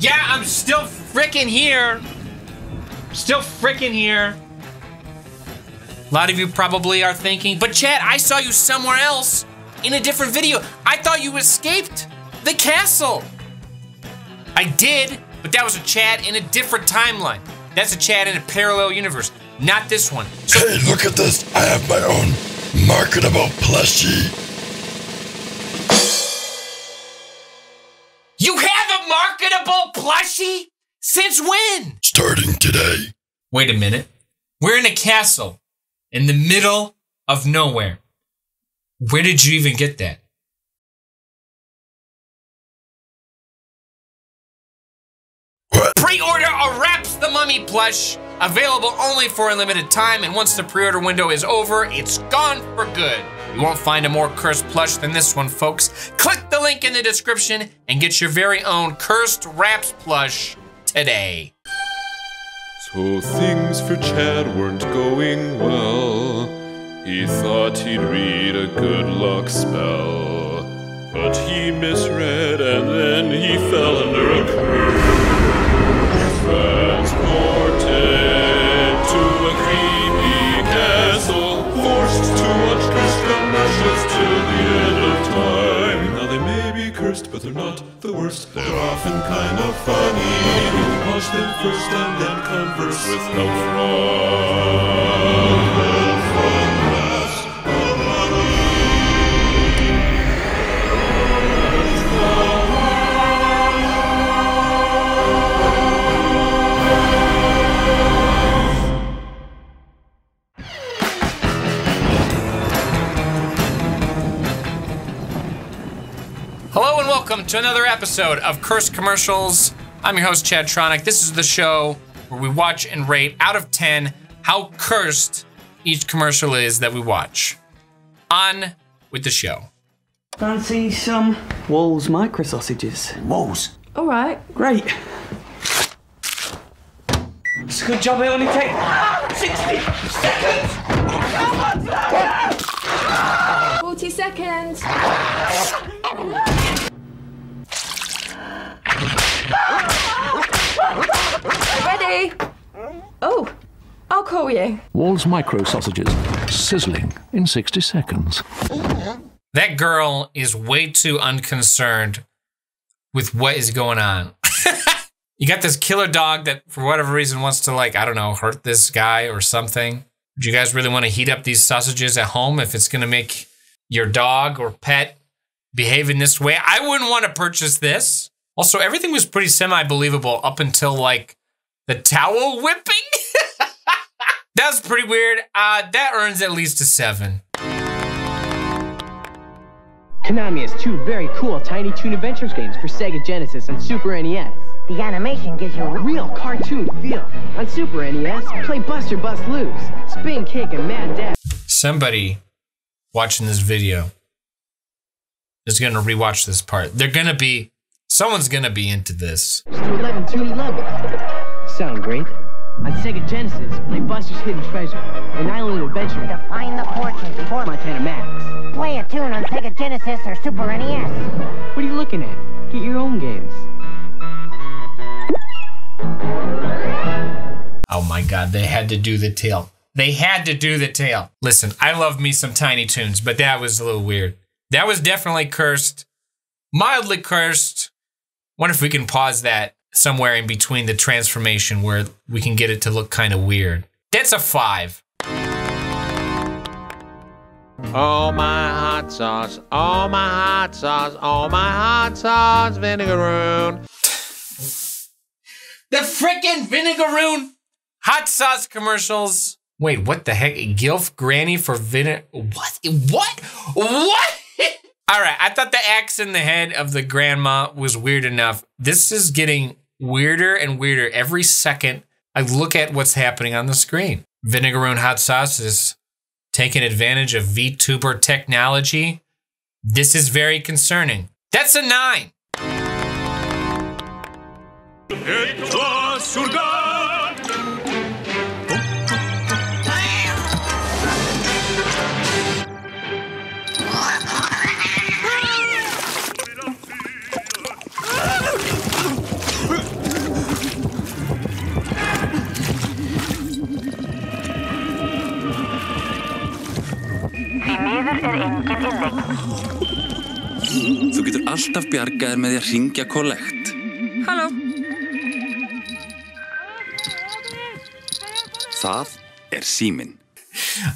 Yeah, I'm still freaking here. Still freaking here. A lot of you probably are thinking, but Chad, I saw you somewhere else in a different video. I thought you escaped the castle. I did, but that was a Chad in a different timeline. That's a Chad in a parallel universe, not this one. So hey, look at this. I have my own marketable plushie. You have a marketable plushie? Since when? Starting today. Wait a minute. We're in a castle in the middle of nowhere. Where did you even get that? What? Pre-order a Wraps the Mummy plush, available only for a limited time, and once the pre-order window is over, it's gone for good. You won't find a more cursed plush than this one, folks. Click the link in the description and get your very own Cursed Wraps plush today. So things for Chad weren't going well. He thought he'd read a good luck spell, but he misread and then he fell under a curse. Transported to a creepy castle, forced to watch Cursed Commercials till the end of time. Now they may be cursed, but they're not the worst. They're often kind of funny. Watch them first and then converse with them from. Hello and welcome to another episode of Cursed Commercials. I'm your host, Chadtronic. This is the show where we watch and rate out of 10 how cursed each commercial is that we watch. On with the show. Fancy some Walls micro sausages. Walls? All right. Great. It's a good job it only takes 60 seconds! Oh, 40 seconds! Ready? Oh, I'll call you. Walls micro sausages, sizzling in 60 seconds. That girl is way too unconcerned with what is going on. You got this killer dog that for whatever reason wants to, like, I don't know, hurt this guy or something. Do you guys really want to heat up these sausages at home if it's going to make your dog or pet behave in this way? I wouldn't want to purchase this. Also, everything was pretty semi-believable up until, like, the towel whipping? That was pretty weird. That earns at least a 7. Konami has two very cool Tiny Toon Adventures games for Sega Genesis and Super NES. The animation gives you a real cartoon feel. On Super NES, play Buster Busts Loose, Spin Kick, and Mad Dad. Somebody watching this video is gonna rewatch this part. They're gonna be... Someone's gonna be into this. Sound great? On Sega Genesis, play Buster's Hidden Treasure, an island adventure to find the fortune before Montana Max. Play a tune on Sega Genesis or Super NES. What are you looking at? Get your own games. Oh my God, they had to do the tail. They had to do the tail. Listen, I love me some Tiny Toons, but that was a little weird. That was definitely cursed, mildly cursed. Wonder if we can pause that somewhere in between the transformation where we can get it to look kind of weird. That's a 5. Oh my hot sauce, oh my hot sauce, oh my hot sauce, Vinegaroon. The frickin' Vinegaroon hot sauce commercials. Wait, what the heck? Gilf Granny for Vinegaroon? What? What? What? All right, I thought the axe in the head of the grandma was weird enough. This is getting weirder and weirder every second I look at what's happening on the screen. Vinegaroon hot sauce is taking advantage of VTuber technology. This is very concerning. That's a 9. It was Yður enginn inneign. Þú getur alltaf bjargað með því að hringja kollekt. Halló. Það síminn.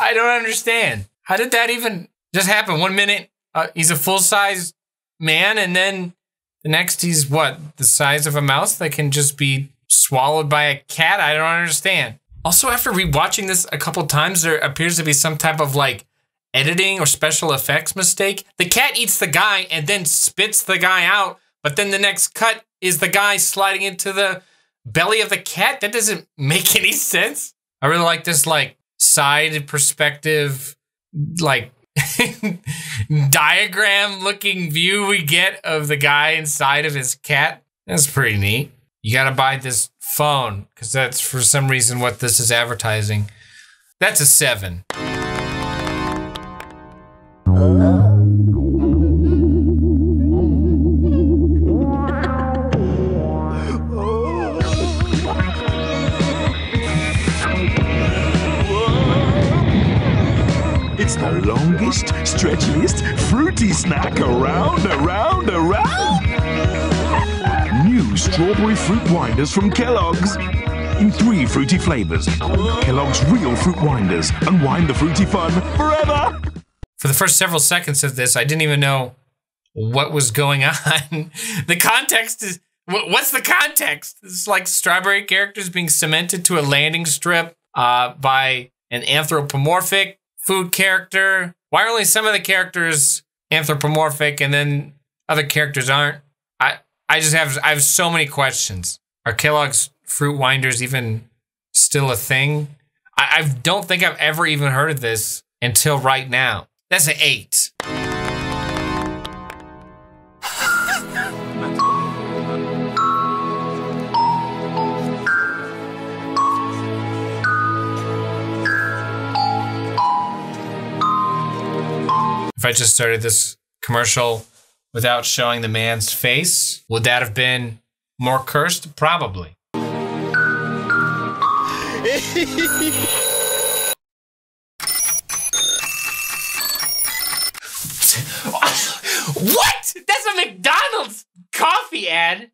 I don't understand. How did that even just happen? 1 minute, he's a full-size man, and then the next he's, what, the size of a mouse that can just be swallowed by a cat? I don't understand. Also, after rewatching this a couple times, there appears to be some type of, like, editing or special effects mistake. The cat eats the guy and then spits the guy out, but then the next cut is the guy sliding into the belly of the cat? That doesn't make any sense. I really like this, like, side perspective, like, diagram-looking view we get of the guy inside of his cat. That's pretty neat. You gotta buy this phone, because that's, for some reason, what this is advertising. That's a 7. Longest, stretchiest, fruity snack around. New strawberry fruit winders from Kellogg's in 3 fruity flavors. Kellogg's real fruit winders unwind the fruity fun forever. For the first several seconds of this, I didn't even know what was going on. The context is, what's the context? It's like strawberry characters being cemented to a landing strip by an anthropomorphic food character. Why are only some of the characters anthropomorphic and then other characters aren't? I have so many questions. Are Kellogg's Fruit Winders even still a thing? I don't think I've ever even heard of this until right now. That's an 8. If I just started this commercial without showing the man's face, would that have been more cursed? Probably. What? That's a McDonald's coffee ad?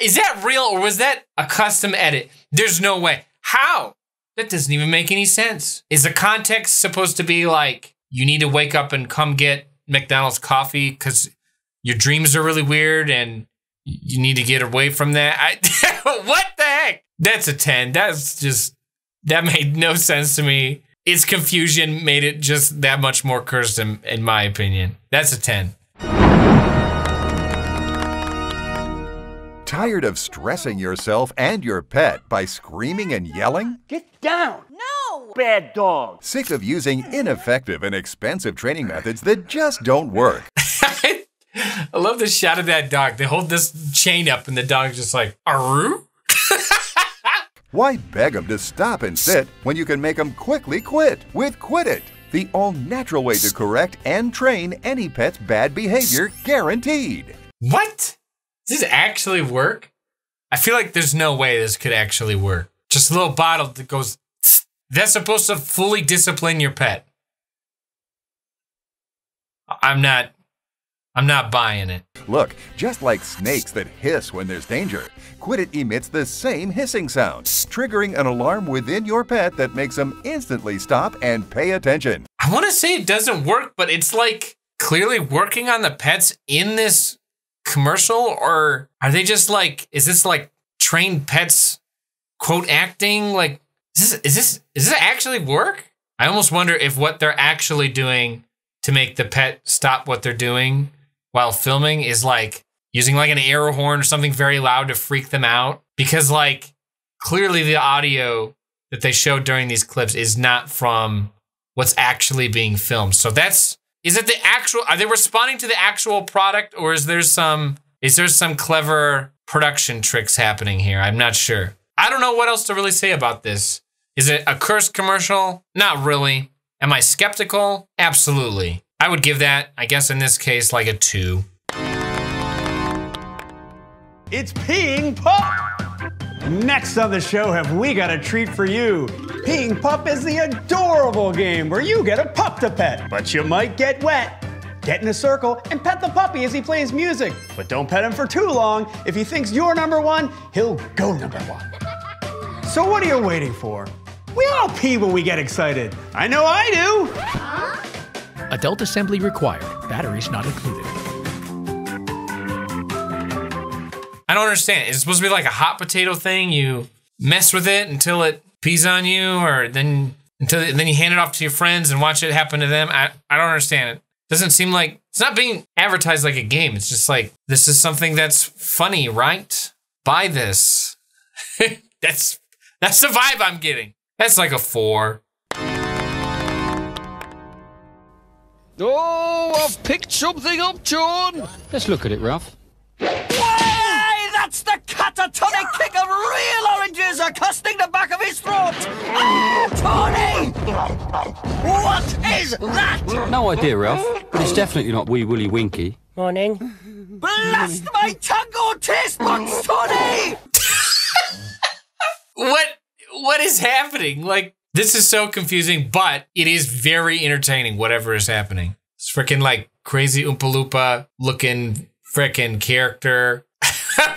Is that real or was that a custom edit? There's no way. How? That doesn't even make any sense. Is the context supposed to be like, you need to wake up and come get McDonald's coffee because your dreams are really weird and you need to get away from that? What the heck? That's a 10. That's just, that made no sense to me. Its confusion made it just that much more cursed in my opinion. That's a 10. Tired of stressing yourself and your pet by screaming and yelling? Get down! No! Bad dog! Sick of using ineffective and expensive training methods that just don't work? I love the shot of that dog. They hold this chain up and the dog's just like, aroo? Why beg them to stop and sit when you can make them quickly quit with Quit It, the all-natural way to correct and train any pet's bad behavior guaranteed. What? Does this actually work? I feel like there's no way this could actually work. Just a little bottle that goes, tss. That's supposed to fully discipline your pet. I'm not buying it. Look, just like snakes that hiss when there's danger, Quit It emits the same hissing sound, triggering an alarm within your pet that makes them instantly stop and pay attention. I want to say it doesn't work, but it's like clearly working on the pets in this commercial, or are they just like, is this like trained pets quote acting? Like, is this actually work? I almost wonder if what they're actually doing to make the pet stop what they're doing while filming is like using like an air horn or something very loud to freak them out, because like clearly the audio that they show during these clips is not from what's actually being filmed. So that's, is it the actual, are they responding to the actual product, or is there some clever production tricks happening here? I'm not sure. I don't know what else to really say about this. Is it a cursed commercial? Not really. Am I skeptical? Absolutely. I would give that, I guess in this case, like a 2. It's Peeing Pup! Next on the show, have we got a treat for you. Peeing Pup is the adorable game where you get a pup to pet, but you might get wet. Get in a circle and pet the puppy as he plays music, but don't pet him for too long. If he thinks you're number one, he'll go number one. So what are you waiting for? We all pee when we get excited. I know I do. Huh? Adult assembly required. Batteries not included. I don't understand. Is it supposed to be like a hot potato thing? You mess with it until it pees on you, or then until you hand it off to your friends and watch it happen to them? I don't understand it. Doesn't seem like it's not being advertised like a game. It's just like, this is something that's funny, right? Buy this. That's the vibe I'm getting. That's like a 4. Oh, I've picked something up, John. Let's look at it, Ralph. Way! That's the catatonic kick of real oranges accosting the back of his throat. Ah, Tony! What is that? No idea, Ralph. But it's definitely not Wee Willie Winky. Morning. Blast my tango taste buds, Tony! What is happening? Like, this is so confusing, but it is very entertaining, whatever is happening. It's freaking like crazy Oompa Loompa looking freaking character.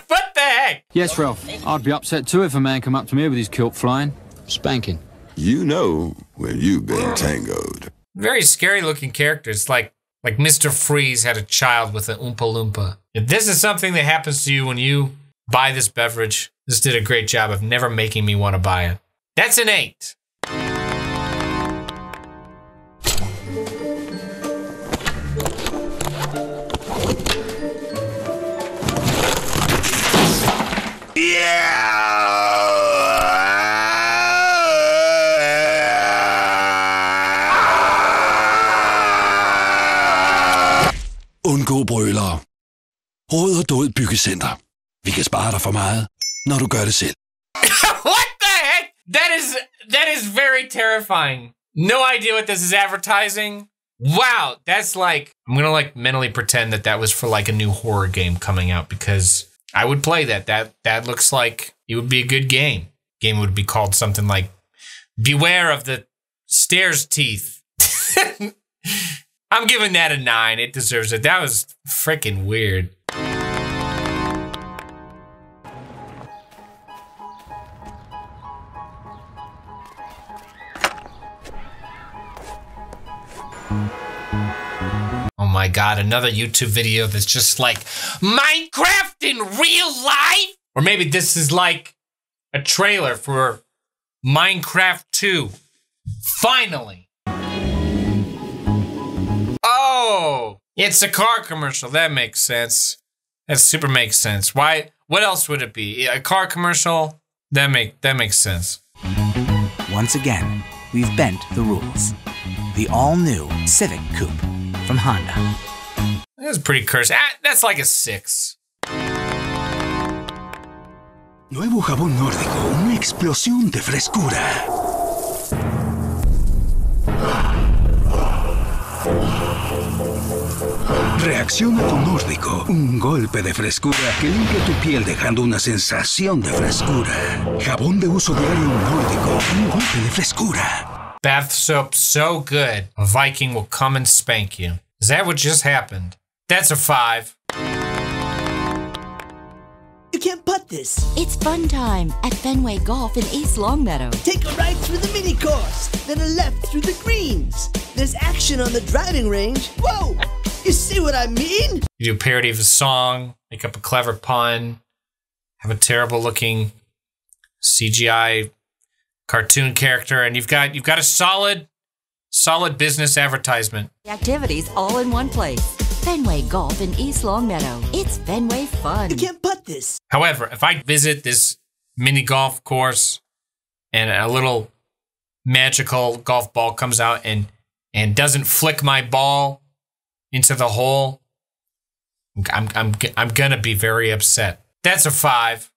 What the heck? Yes, Ralph, I'd be upset too if a man come up to me with his kilt flying. Spanking. You know where you've been tangoed. Very scary looking characters, like Mr. Freeze had a child with an Oompa Loompa. If this is something that happens to you when you buy this beverage, this did a great job of never making me want to buy it. That's an 8. Yeah! Undgå brøler. Råd og død byggecenter. Vi kan spare dig for meget. What the heck? That is very terrifying. No idea what this is advertising. Wow, that's like, I'm gonna like mentally pretend that that was for like a new horror game coming out, because I would play that. That looks like it would be a good game. Game would be called something like Beware of the Stairs Teeth. I'm giving that a 9. It deserves it. That was freaking weird. Oh my God, another YouTube video that's just like Minecraft in real life? Or maybe this is like a trailer for Minecraft 2. Finally. Oh, it's a car commercial. That makes sense. That super makes sense. Why? What else would it be? A car commercial? That makes sense. Once again, we've bent the rules. The all-new Civic Coupe from Honda. That's pretty cursed. That's like a 6. Nuevo jabón nórdico, una explosión de frescura. Reacciona tu nórdico, un golpe de frescura que limpia tu piel dejando una sensación de frescura. Jabón de uso diario nórdico, un golpe de frescura. Bath soap so good, a Viking will come and spank you. Is that what just happened? That's a 5. You can't putt this. It's fun time at Fenway Golf in East Longmeadow. Take a right through the mini course, then a left through the greens. There's action on the driving range. Whoa, you see what I mean? You do a parody of a song, make up a clever pun, have a terrible looking CGI cartoon character, and you've got a solid business advertisement. Activities all in one place. Fenway Golf in East Longmeadow. It's Fenway fun. You can't putt this. However, if I visit this mini golf course and a little magical golf ball comes out and doesn't flick my ball into the hole, I'm gonna be very upset. That's a 5.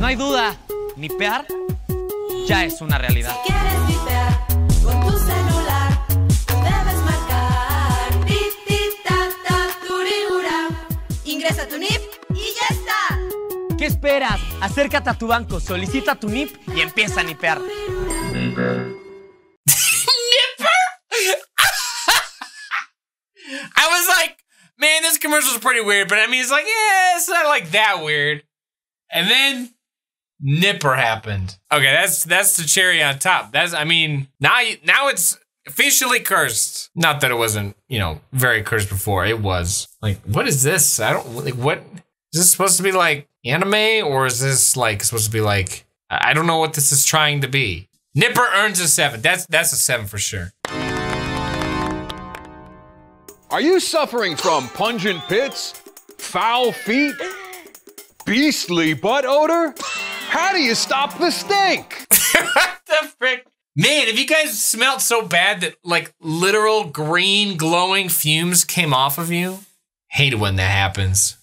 No hay duda, nipear ya es una realidad. Si quieres nipear con tu celular, debes marcar nip, tip, ta, ta, turigura. Ingresa tu nip y ya está. esperas? Acércate a tu banco, solicita tu NIP y empieza a nipear. Nipper. Nipper? I was like, man, this commercial's pretty weird, but I mean, it's like, yeah, it's not like that weird. And then Nipper happened. Okay, that's the cherry on top. That's, I mean, now it's officially cursed. Not that it wasn't, you know, very cursed before. It was. Like, what is this? I don't, like, what? Is this supposed to be like anime, or is this like supposed to be like, I don't know what this is trying to be. Nipper earns a 7. That's a 7 for sure. Are you suffering from pungent pits, foul feet, beastly butt odor? How do you stop the stink? What the frick? Man, if you guys smelled so bad that like literal green glowing fumes came off of you, hate it when that happens.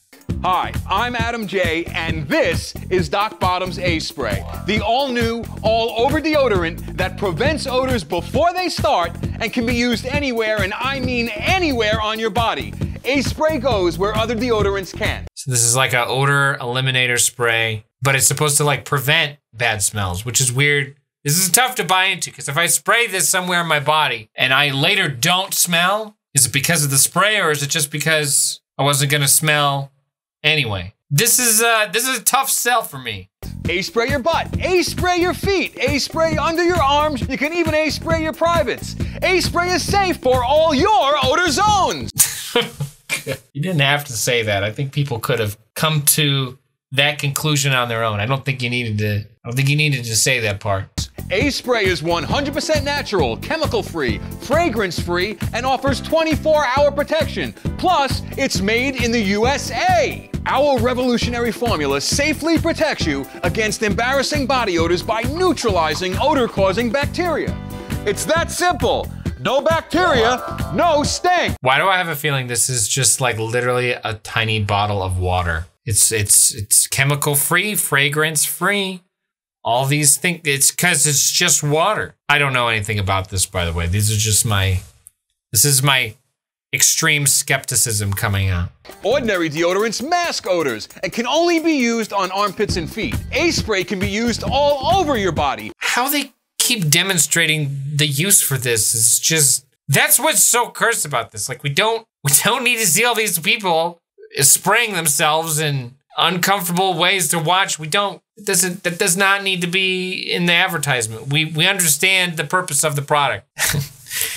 Hi, I'm Adam J, and this is Doc Bottom's A-Spray, the all-new, all-over deodorant that prevents odors before they start and can be used anywhere, and I mean anywhere on your body. A-Spray goes where other deodorants can. So this is like an odor eliminator spray, but it's supposed to like prevent bad smells, which is weird. This is tough to buy into, because if I spray this somewhere in my body and I later don't smell, is it because of the spray, or is it just because I wasn't gonna smell? Anyway, this is a tough sell for me. A-spray your butt, A-spray your feet, A-spray under your arms, you can even A-spray your privates. A-spray is safe for all your odor zones. You didn't have to say that. I think people could have come to that conclusion on their own. I don't think you needed to say that part. A-spray is 100% natural, chemical-free, fragrance-free, and offers 24-hour protection. Plus, it's made in the USA. Our revolutionary formula safely protects you against embarrassing body odors by neutralizing odor-causing bacteria. It's that simple. No bacteria, no stink. Why do I have a feeling this is just like literally a tiny bottle of water? It's chemical-free, fragrance-free. All these things, it's because it's just water. I don't know anything about this, by the way. These are just my, this is my extreme skepticism coming out. Ordinary deodorants mask odors and can only be used on armpits and feet. A-spray can be used all over your body. How they keep demonstrating the use for this is just, that's what's so cursed about this. Like, we don't need to see all these people spraying themselves in uncomfortable ways to watch. We don't. That does not need to be in the advertisement. We understand the purpose of the product.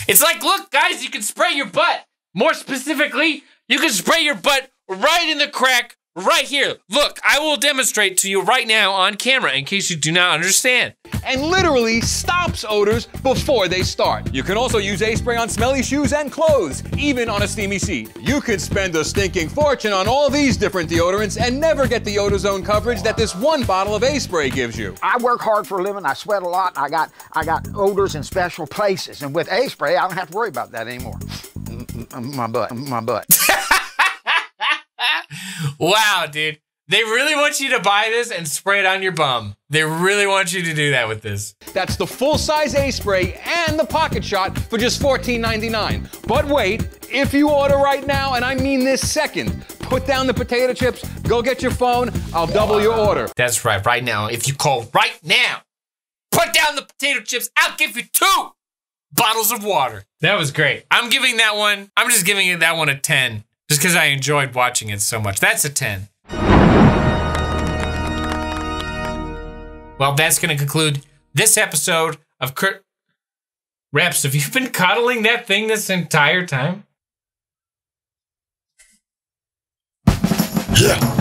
It's like, look, guys, you can spray your butt. More specifically, you can spray your butt right in the crack right here. Look, I will demonstrate to you right now on camera in case you do not understand. And literally stops odors before they start. You can also use A-Spray on smelly shoes and clothes, even on a steamy seat. You could spend a stinking fortune on all these different deodorants and never get the odor zone coverage that this one bottle of A-Spray gives you. I work hard for a living, I sweat a lot, and I got odors in special places, and with A-Spray, I don't have to worry about that anymore. My butt. Wow, dude. They really want you to buy this and spray it on your bum. They really want you to do that with this. That's the full-size A-Spray and the pocket shot for just $14.99. But wait, if you order right now, and I mean this second, put down the potato chips, go get your phone, I'll double your order. That's right now. If you call right now, put down the potato chips, I'll give you 2 bottles of water. That was great. I'm just giving that one a 10, just because I enjoyed watching it so much. That's a 10. Well, that's going to conclude this episode of Reps, have you been coddling that thing this entire time? Yeah.